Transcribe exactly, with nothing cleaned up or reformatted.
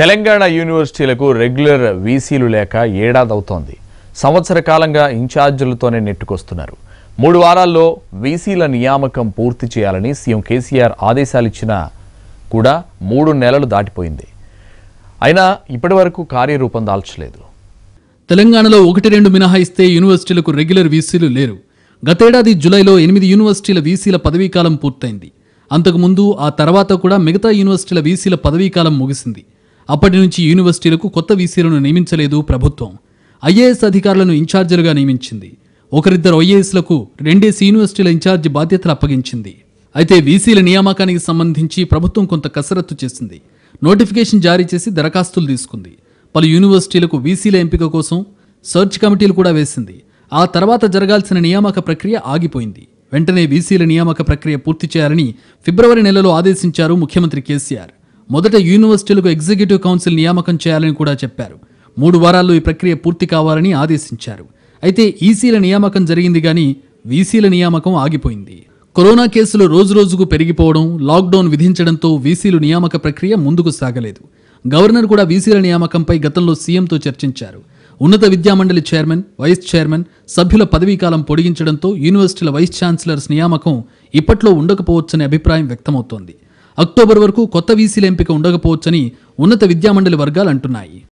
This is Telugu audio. తెలంగాణ యూనివర్సిటీలకు రెగ్యులర్ వీసీలు లేక ఏడాది అవుతోంది. సంవత్సర కాలంగా ఇన్ఛార్జీలతోనే నెట్టుకొస్తున్నారు. మూడు వారాల్లో వీసీల నియామకం పూర్తి చేయాలని సీఎం కేసీఆర్ ఆదేశాలు ఇచ్చినా కూడా మూడు నెలలు దాటిపోయింది. అయినా ఇప్పటివరకు కార్యరూపం దాల్చలేదు. తెలంగాణలో ఒకటి రెండు మినహాయిస్తే యూనివర్సిటీలకు రెగ్యులర్ వీసీలు లేరు. గతేడాది జూలైలో ఎనిమిది యూనివర్సిటీల వీసీల పదవీకాలం పూర్తయింది. అంతకుముందు ఆ తర్వాత కూడా మిగతా యూనివర్సిటీల వీసీల పదవీకాలం ముగిసింది. అప్పటి నుంచి యూనివర్సిటీలకు కొత్త వీసీలను నియమించలేదు ప్రభుత్వం. ఐఏఎస్ అధికారులను ఇన్ఛార్జీలుగా నియమించింది. ఒకరిద్దరు ఐఏఎస్లకు రెండేసి యూనివర్సిటీల ఇన్ఛార్జి బాధ్యతలు అప్పగించింది. అయితే వీసీల నియామకానికి సంబంధించి ప్రభుత్వం కొంత కసరత్తు చేసింది. నోటిఫికేషన్ జారీ చేసి దరఖాస్తులు తీసుకుంది. పలు యూనివర్సిటీలకు వీసీల ఎంపిక కోసం సర్చ్ కమిటీలు కూడా వేసింది. ఆ తర్వాత జరగాల్సిన నియామక ప్రక్రియ ఆగిపోయింది. వెంటనే వీసీల నియామక ప్రక్రియ పూర్తి చేయాలని ఫిబ్రవరి నెలలో ఆదేశించారు ముఖ్యమంత్రి కేసీఆర్. మొదట యూనివర్సిటీలకు ఎగ్జిక్యూటివ్ కౌన్సిల్ నియామకం చేయాలని కూడా చెప్పారు. మూడు వారాల్లో ఈ ప్రక్రియ పూర్తి కావాలని ఆదేశించారు. అయితే ఈసీల నియామకం జరిగింది కానీ వీసీల నియామకం ఆగిపోయింది. కరోనా కేసులు రోజురోజుకు పెరిగిపోవడం, లాక్డౌన్ విధించడంతో వీసీలు నియామక ప్రక్రియ ముందుకు సాగలేదు. గవర్నర్ కూడా వీసీల నియామకంపై గతంలో సీఎంతో చర్చించారు. ఉన్నత విద్యామండలి చైర్మన్, వైస్ చైర్మన్, సభ్యుల పదవీకాలం పొడిగించడంతో యూనివర్సిటీల వైస్ ఛాన్సలర్స్ నియామకం ఇప్పట్లో ఉండకపోవచ్చనే అభిప్రాయం వ్యక్తమవుతోంది. అక్టోబర్ వరకు కొత్త వీసీల ఎంపిక ఉండకపోవచ్చని ఉన్నత విద్యామండలి వర్గాలు అంటున్నాయి.